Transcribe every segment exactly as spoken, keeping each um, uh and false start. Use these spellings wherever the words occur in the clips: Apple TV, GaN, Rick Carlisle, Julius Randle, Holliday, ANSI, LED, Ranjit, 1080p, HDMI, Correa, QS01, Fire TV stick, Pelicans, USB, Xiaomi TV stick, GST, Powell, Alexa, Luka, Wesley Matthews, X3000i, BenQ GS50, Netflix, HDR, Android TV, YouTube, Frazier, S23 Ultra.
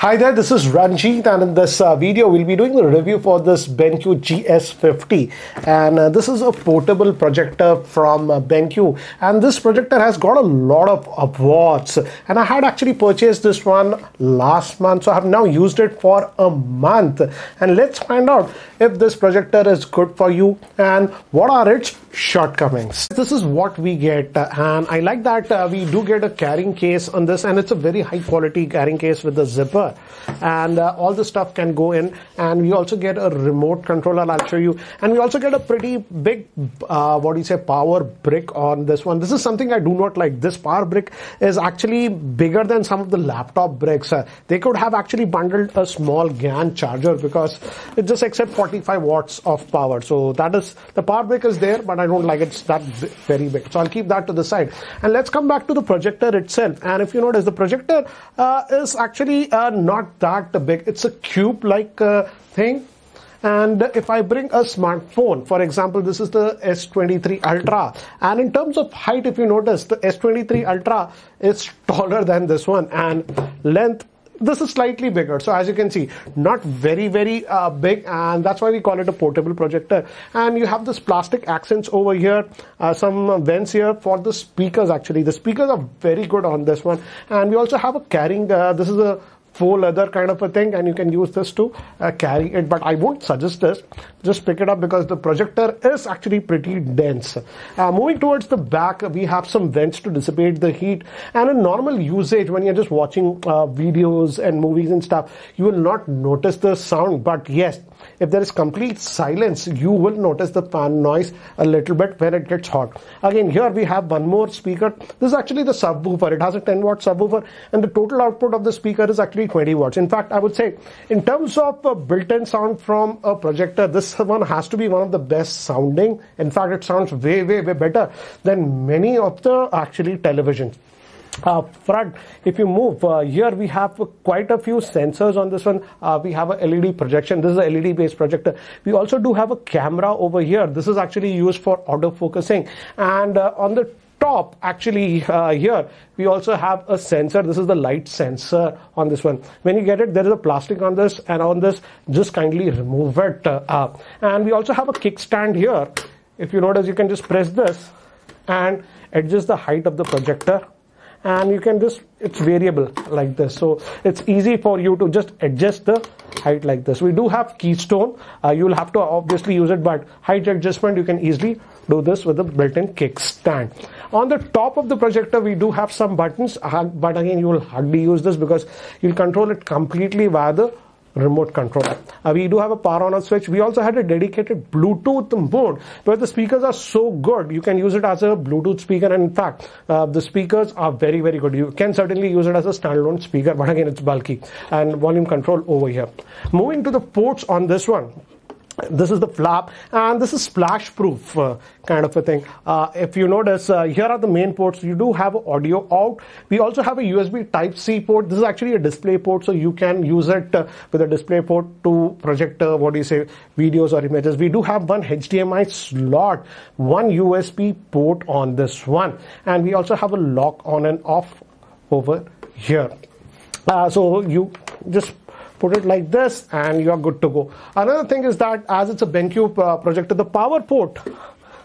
Hi there, this is Ranjit, and in this uh, video we'll be doing the review for this BenQ G S fifty, and uh, this is a portable projector from uh, BenQ, and this projector has got a lot of awards, and I had actually purchased this one last month, so I have now used it for a month, and let's find out if this projector is good for you and what are its shortcomings. This is what we get, uh, and I like that uh, we do get a carrying case on this, and it's a very high quality carrying case with the zipper. And uh, all the stuff can go in, and we also get a remote controller, I'll show you, and we also get a pretty big uh, what do you say power brick on this one. This is something I do not like. This power brick is actually bigger than some of the laptop bricks. Uh, they could have actually bundled a small GaN charger because it just accepts forty-five watts of power. So that is, the power brick is there, but I don't like it. It's that very big, so I'll keep that to the side, and let's come back to the projector itself. And if you notice, the projector uh, is actually uh, not that big. It's a cube like uh, thing. And if I bring a smartphone, for example, this is the S twenty-three Ultra, and in terms of height, if you notice, the S twenty-three Ultra is taller than this one, and length, this is slightly bigger. So as you can see, not very very uh, big, and that's why we call it a portable projector. And you have this plastic accents over here, uh, some vents here for the speakers. Actually, the speakers are very good on this one, and we also have a carrying, uh, this is a full leather kind of a thing, and you can use this to uh, carry it, but I won't suggest this. Just pick it up because the projector is actually pretty dense. Uh, moving towards the back, we have some vents to dissipate the heat, and in normal usage, when you're just watching uh, videos and movies and stuff, you will not notice the sound. But yes, if there is complete silence, you will notice the fan noise a little bit when it gets hot. Again, here we have one more speaker. This is actually the subwoofer. It has a ten watt subwoofer, and the total output of the speaker is actually twenty watts. In fact, I would say in terms of uh, built-in sound from a projector, this one has to be one of the best sounding. In fact, it sounds way way way better than many of the actually televisions. Uh, front, if you move uh, here, we have uh, quite a few sensors on this one. Uh, we have a L E D projection. This is a L E D based projector. We also do have a camera over here. This is actually used for auto focusing, and uh, on the top, actually uh, here we also have a sensor. This is the light sensor on this one. When you get it, there is a plastic on this, and on this just kindly remove it. Uh, uh. And we also have a kickstand here. If you notice, you can just press this and adjust the height of the projector, and you can just, it's variable like this, so it's easy for you to just adjust the height like this. We do have keystone. Uh, you'll have to obviously use it, but height adjustment, you can easily do this with a built-in kickstand. On the top of the projector, we do have some buttons, but again, you will hardly use this because you'll control it completely via the remote controller. Uh, we do have a power on a switch. We also had a dedicated Bluetooth mode where the speakers are so good, you can use it as a Bluetooth speaker, and in fact uh, the speakers are very very good. You can certainly use it as a standalone speaker, but again it's bulky. And volume control over here. Moving to the ports on this one, this is the flap, and this is splash proof uh, kind of a thing. Uh, if you notice, uh, here are the main ports. You do have audio out. We also have a U S B type C port. This is actually a display port, so you can use it uh, with a display port to project uh, what do you say videos or images. We do have one H D M I slot, one U S B port on this one, and we also have a lock on and off over here. Uh, so you just put it like this and you are good to go. Another thing is that as it's a BenQ uh, projector, the power port,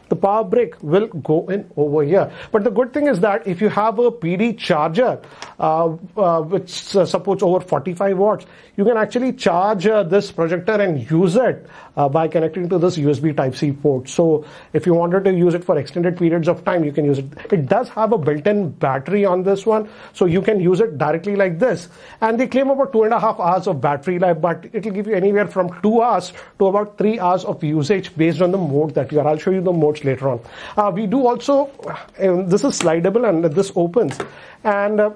the power brick will go in over here. But the good thing is that if you have a P D charger uh, uh, which uh, supports over forty-five watts, you can actually charge uh, this projector and use it uh, by connecting to this U S B type C port. So if you wanted to use it for extended periods of time, you can use it. It does have a built-in battery on this one, so you can use it directly like this, and they claim about two and a half hours of battery life, but it will give you anywhere from two hours to about three hours of usage based on the mode that you are. I'll show you the mode later on. Uh, we do also, uh, this is slidable and this opens, and uh,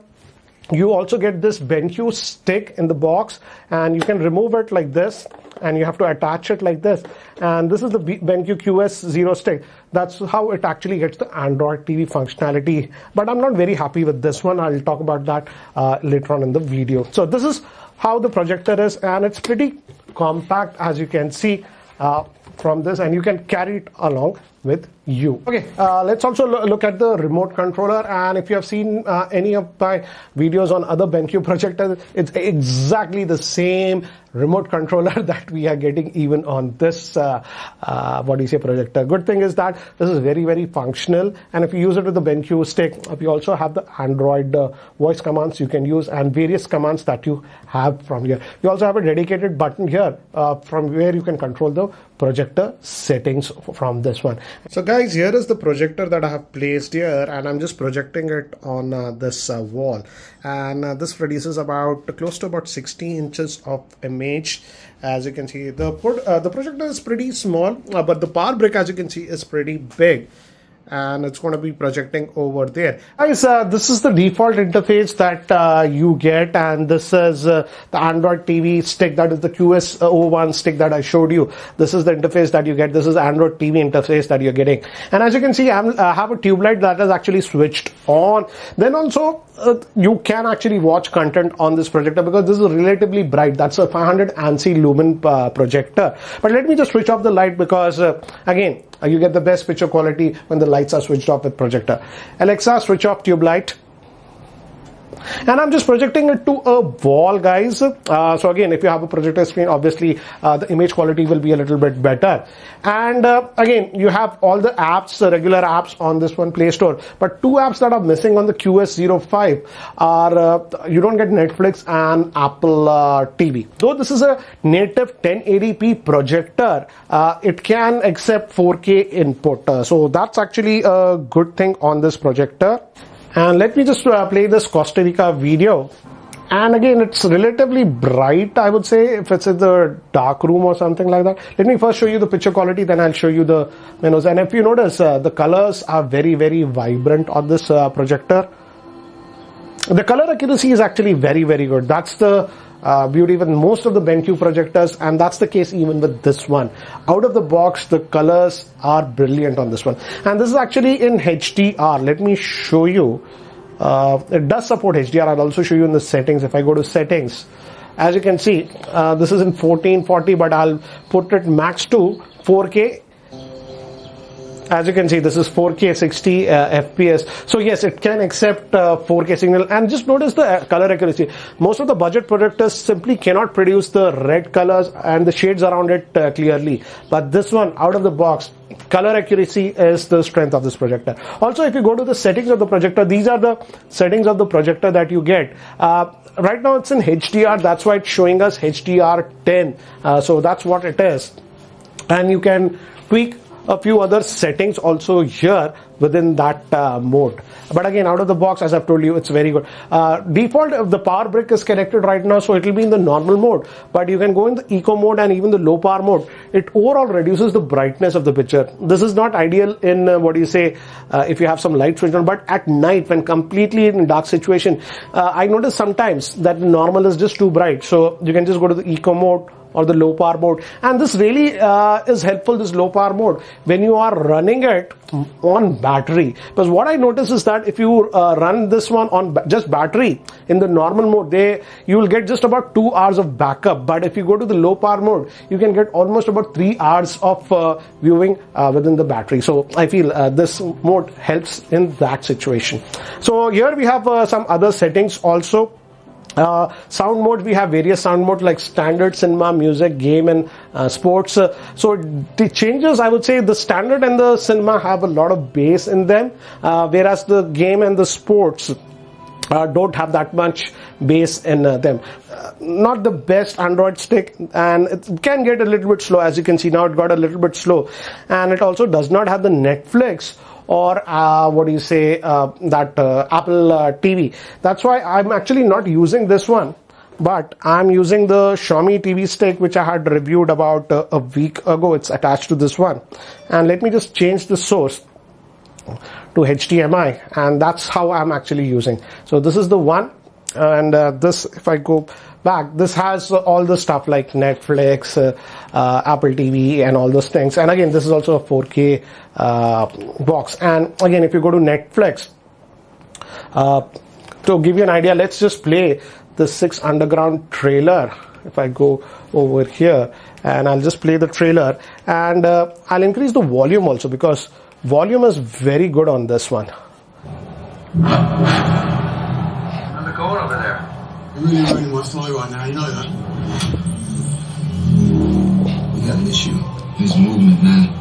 you also get this BenQ stick in the box, and you can remove it like this, and you have to attach it like this. And this is the BenQ Q S zero stick. That's how it actually gets the Android T V functionality, but I'm not very happy with this one. I'll talk about that uh, later on in the video. So this is how the projector is, and it's pretty compact, as you can see uh, from this, and you can carry it along with you. Okay, uh, let's also lo look at the remote controller, and if you have seen uh, any of my videos on other BenQ projectors, it's exactly the same remote controller that we are getting even on this uh, uh, what do you say projector. Good thing is that this is very very functional, and if you use it with the BenQ stick, we also have the Android uh, voice commands you can use and various commands that you have from here. You also have a dedicated button here uh, from where you can control the projector settings from this one. So guys, here is the projector that I have placed here, and I'm just projecting it on uh, this uh, wall, and uh, this produces about close to about sixty inches of image. As you can see, the uh, the projector is pretty small, uh, but the power brick, as you can see, is pretty big, and it's going to be projecting over there. Guys, uh, this is the default interface that uh, you get, and this is uh, the Android T V stick, that is the Q S zero one stick that I showed you. This is the interface that you get. This is Android T V interface that you're getting. And as you can see, I uh, have a tube light that is actually switched on. Then also, uh, you can actually watch content on this projector because this is relatively bright. That's a five hundred ANSI lumen uh, projector. But let me just switch off the light because, uh, again, you get the best picture quality when the lights are switched off with projector. Alexa, switch off tube light. And I'm just projecting it to a wall, guys. Uh, so again, if you have a projector screen, obviously uh, the image quality will be a little bit better. And uh, again, you have all the apps, the regular apps on this one, Play Store. But two apps that are missing on the Q S zero five are, uh, you don't get Netflix and Apple uh, T V. Though this is a native ten eighty p projector, uh, it can accept four K input. Uh, so that's actually a good thing on this projector. And let me just uh, play this Costa Rica video. And again, it's relatively bright, I would say, if it's in the dark room or something like that. Let me first show you the picture quality, then I'll show you the menus. And if you notice, uh, the colors are very, very vibrant on this uh, projector. The color accuracy is actually very, very good. That's the uh, beauty with most of the BenQ projectors, and that's the case even with this one. Out of the box, the colors are brilliant on this one. And this is actually in H D R. Let me show you. Uh, it does support H D R. I'll also show you in the settings. If I go to settings, as you can see, uh, this is in fourteen forty, but I'll put it max to four K. As you can see, this is four K sixty uh, F P S. So yes, it can accept uh, four K signal. And just notice the color accuracy. Most of the budget projectors simply cannot produce the red colors and the shades around it uh, clearly. But this one, out of the box, color accuracy is the strength of this projector. Also, if you go to the settings of the projector, these are the settings of the projector that you get. Uh, right now, it's in H D R. That's why it's showing us H D R ten. Uh, so that's what it is. And you can tweak a few other settings also here within that uh, mode. But again, out of the box, as I've told you, it's very good. Uh, default, if the power brick is connected right now, so it will be in the normal mode. But you can go in the eco mode and even the low power mode. It overall reduces the brightness of the picture. This is not ideal in, uh, what do you say, uh, if you have some light switch on. But at night, when completely in dark situation, uh, I notice sometimes that normal is just too bright. So you can just go to the eco mode or the low power mode, and this really uh, is helpful, this low power mode, when you are running it on battery. Because what I notice is that if you uh, run this one on ba just battery in the normal mode, they you will get just about two hours of backup. But if you go to the low power mode, you can get almost about three hours of uh, viewing uh, within the battery. So I feel uh, this mode helps in that situation. So here we have uh, some other settings also. Uh, sound mode, we have various sound mode like standard, cinema, music, game, and uh, sports. Uh, so the changes, I would say, the standard and the cinema have a lot of bass in them, uh, whereas the game and the sports uh, don't have that much bass in uh, them. Uh, not the best Android stick, and it can get a little bit slow. As you can see now, it got a little bit slow, and it also does not have the Netflix or uh, what do you say, uh, that uh, Apple uh, T V. That's why I'm actually not using this one, but I'm using the Xiaomi T V stick, which I had reviewed about uh, a week ago. It's attached to this one. And let me just change the source to H D M I, and that's how I'm actually using. So this is the one, and uh, this, if I go back, this has uh, all the stuff like Netflix, uh, uh, Apple T V, and all those things. And again, this is also a four K uh, box. And again, if you go to Netflix, uh, to give you an idea, let's just play the Six Underground trailer. If I go over here and I'll just play the trailer, and uh, I'll increase the volume also, because volume is very good on this one. And the car over there. You're really running my fly right now, you know that? We got an issue. There's movement, man.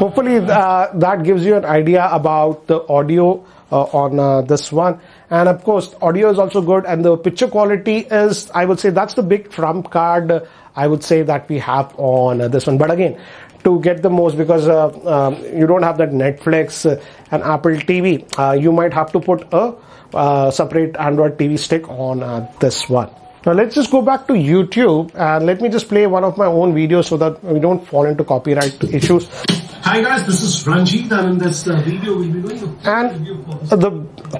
Hopefully uh, that gives you an idea about the audio Uh, on uh, this one. And of course audio is also good, and the picture quality is, I would say, that's the big trump card uh, I would say that we have on uh, this one. But again, to get the most, because uh, um, you don't have that Netflix uh, and Apple T V, uh, you might have to put a uh, separate Android T V stick on uh, this one. Now let's just go back to YouTube and let me just play one of my own videos so that we don't fall into copyright issues. Hi guys, this is Ranjit, and in this uh, video we'll be doing a and review for the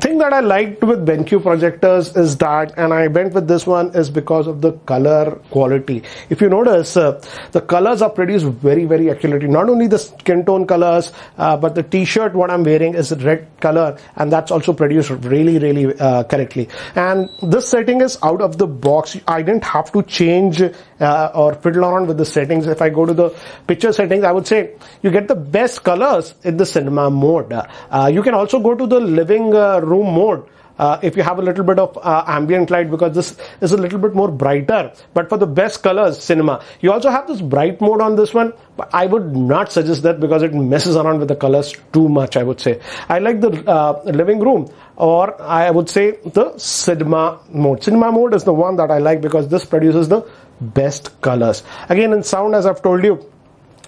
thing that I liked with BenQ projectors is that, and I went with this one, is because of the color quality. If you notice, uh, the colors are produced very very accurately. Not only the skin tone colors, uh, but the t-shirt what I'm wearing is red color, and that's also produced really really uh, correctly. And this setting is out of the box. I didn't have to change uh, or fiddle around with the settings. If I go to the picture settings, I would say you get the best colors in the cinema mode. Uh, you can also go to the living uh, room mode uh, if you have a little bit of uh, ambient light, because this is a little bit more brighter, but for the best colors cinema. You also have this bright mode on this one, but I would not suggest that because it messes around with the colors too much, I would say. I like the uh, living room, or I would say the cinema mode. Cinema mode is the one that I like because this produces the best colors. Again, in sound, as I've told you,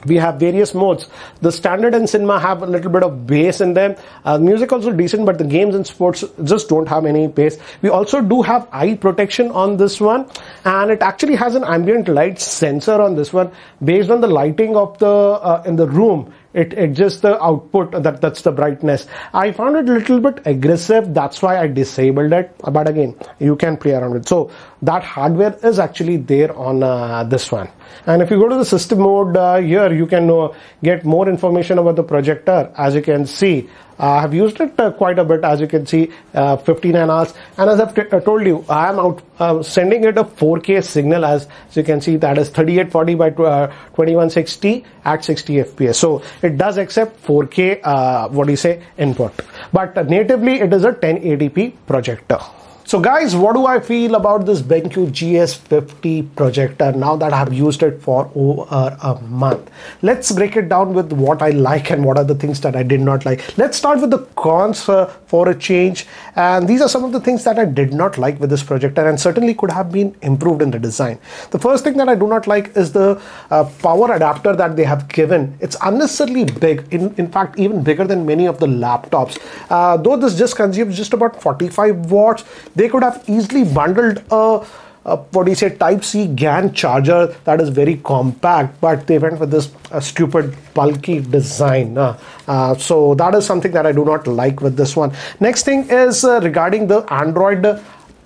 we have various modes. The standard and cinema have a little bit of bass in them. Uh, music also decent, but the games and sports just don't have any bass. We also do have eye protection on this one, and it actually has an ambient light sensor on this one. Based on the lighting of the uh, in the room, it adjusts the output, that that's the brightness. I found it a little bit aggressive, that's why I disabled it, but again you can play around with it. So that hardware is actually there on uh, this one. And if you go to the system mode, uh, here you can uh, get more information about the projector. As you can see, I uh, have used it uh, quite a bit, as you can see, uh, fifty-nine hours, and as I've t uh, told you, I am out uh, sending it a four K signal, as, as you can see, that is thirty-eight forty by twenty-one sixty at sixty F P S. So it does accept four K uh, what do you say input, but uh, natively it is a ten eighty p projector. So guys, what do I feel about this BenQ G S fifty projector now that I have used it for over a month? Let's break it down with what I like and what are the things that I did not like. Let's start with the cons uh, for a change. And these are some of the things that I did not like with this projector and certainly could have been improved in the design. The first thing that I do not like is the uh, power adapter that they have given. It's unnecessarily big, in, in fact even bigger than many of the laptops. Uh, though this just consumes just about forty-five watts, they could have easily bundled a, a what do you say Type C GAN charger that is very compact, but they went with this uh, stupid bulky design. Uh, uh, so that is something that I do not like with this one. Next thing is uh, regarding the Android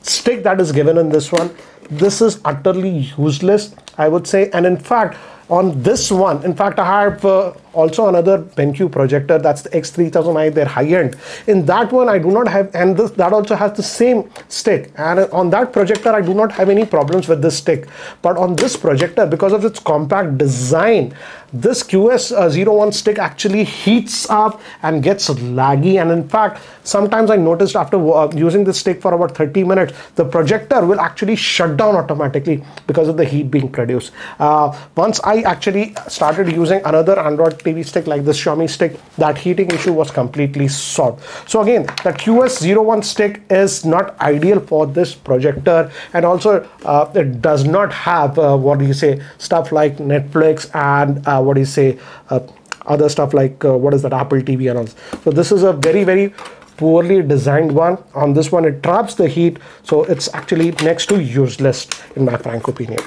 stick that is given in this one. This is utterly useless, I would say. And in fact, on this one, in fact, I have uh, also another BenQ projector, that's the X three thousand i, their high-end. In that one, I do not have, and this, that also has the same stick. And on that projector, I do not have any problems with this stick. But on this projector, because of its compact design, this Q S zero one stick actually heats up and gets laggy. And in fact, sometimes I noticed after uh, using this stick for about thirty minutes, the projector will actually shut down automatically because of the heat being produced. Uh, once I actually started using another Android T V stick like this Xiaomi stick, that heating issue was completely solved. So again, the Q S zero one stick is not ideal for this projector, and also uh, it does not have uh, what do you say stuff like Netflix and uh, what do you say uh, other stuff like uh, what is that Apple T V and all. So this is a very very poorly designed one. On this one, it traps the heat, so it's actually next to useless in my frank opinion.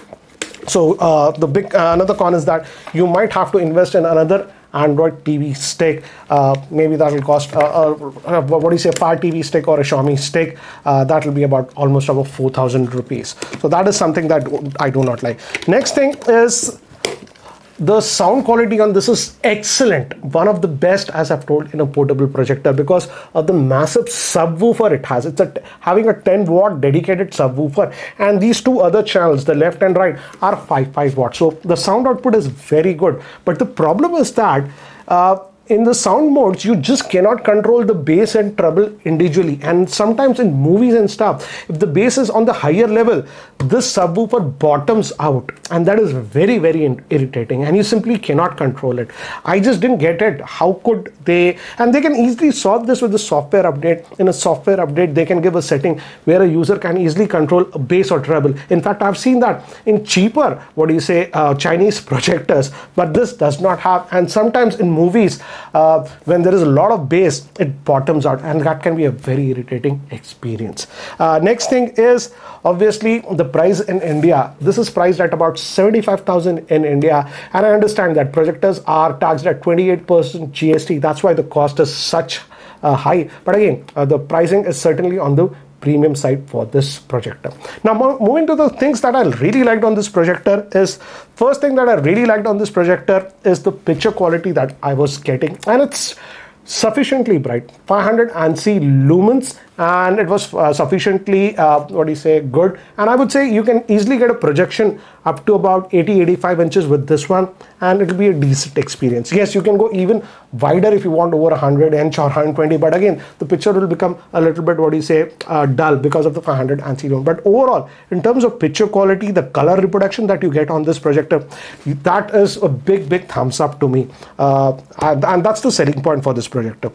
So uh, the big uh, another con is that you might have to invest in another Android T V stick. Uh, maybe that will cost uh, uh, uh, what do you say Fire T V stick or a Xiaomi stick. Uh, that will be about almost about four thousand rupees. So that is something that I do not like. Next thing is The sound quality on this is excellent, one of the best, as I've told, in a portable projector because of the massive subwoofer it has. It's a, having a ten watt dedicated subwoofer, and these two other channels, the left and right, are five five watts. So the sound output is very good, but the problem is that uh, in the sound modes, you just cannot control the bass and treble individually. And sometimes in movies and stuff, if the bass is on the higher level, this subwoofer bottoms out. And that is very, very irritating. And you simply cannot control it. I just didn't get it. How could they? And they can easily solve this with the software update. In a software update, they can give a setting where a user can easily control a bass or treble. In fact, I've seen that in cheaper, what do you say, uh, Chinese projectors. But this does not have. And sometimes in movies, Uh, when there is a lot of bass, it bottoms out, and that can be a very irritating experience. Uh, next thing is obviously the price in India. This is priced at about seventy-five thousand in India, and I understand that projectors are taxed at twenty-eight percent G S T. That's why the cost is such uh, high. But again, uh, the pricing is certainly on the premium side for this projector. Now moving to the things that I really liked on this projector is, first thing that I really liked on this projector is the picture quality that I was getting, and it's sufficiently bright, five hundred ANSI lumens, and it was uh, sufficiently uh, what do you say, good. And I would say you can easily get a projection up to about eighty eighty-five inches with this one, and it'll be a decent experience. Yes, you can go even wider if you want, over one hundred inch or one hundred twenty, but again the picture will become a little bit, what do you say, uh, dull because of the five hundred ANSI lumens. But overall, in terms of picture quality, the color reproduction that you get on this projector, that is a big big thumbs up to me, uh, and, and that's the selling point for this projector.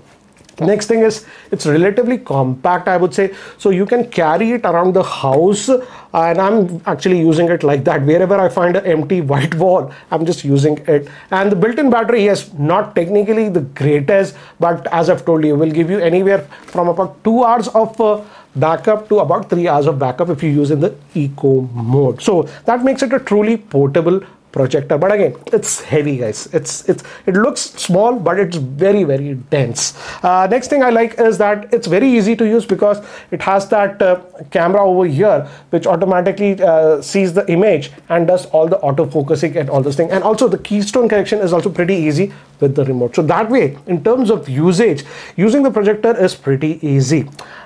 Next thing is, it's relatively compact, I would say, so you can carry it around the house. And I'm actually using it like that. Wherever I find an empty white wall, I'm just using it. And the built-in battery, yes, not technically the greatest, but as I've told you, will give you anywhere from about two hours of uh, backup to about three hours of backup if you use in the eco mode. So that makes it a truly portable projector. But again, it's heavy, guys. It's it's it looks small, but it's very very dense. Uh, next thing I like is that it's very easy to use because it has that uh, camera over here, which automatically uh, sees the image and does all the auto focusing and all those things. And also the keystone correction is also pretty easy with the remote. So that way, in terms of usage, using the projector is pretty easy.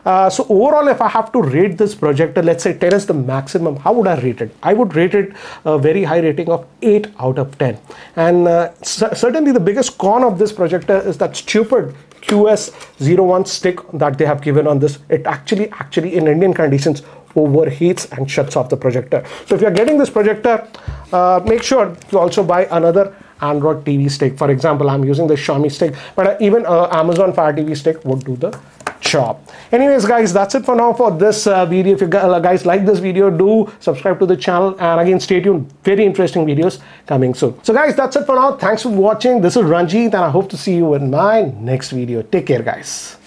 Uh, so overall, if I have to rate this projector, let's say ten is the maximum, how would I rate it? I would rate it a very high rating of eight out of ten. And uh, certainly the biggest con of this projector is that stupid Q S zero one stick that they have given on this. It actually actually in Indian conditions overheats and shuts off the projector. So if you're getting this projector, uh, make sure you also buy another Android T V stick. For example, I'm using the Xiaomi stick, but even uh, Amazon Fire T V stick would do the job. Anyways, guys, that's it for now for this uh, video. If you guys like this video, do subscribe to the channel, and again stay tuned, very interesting videos coming soon. So guys, that's it for now. Thanks for watching. This is Ranjit, and I hope to see you in my next video. Take care, guys.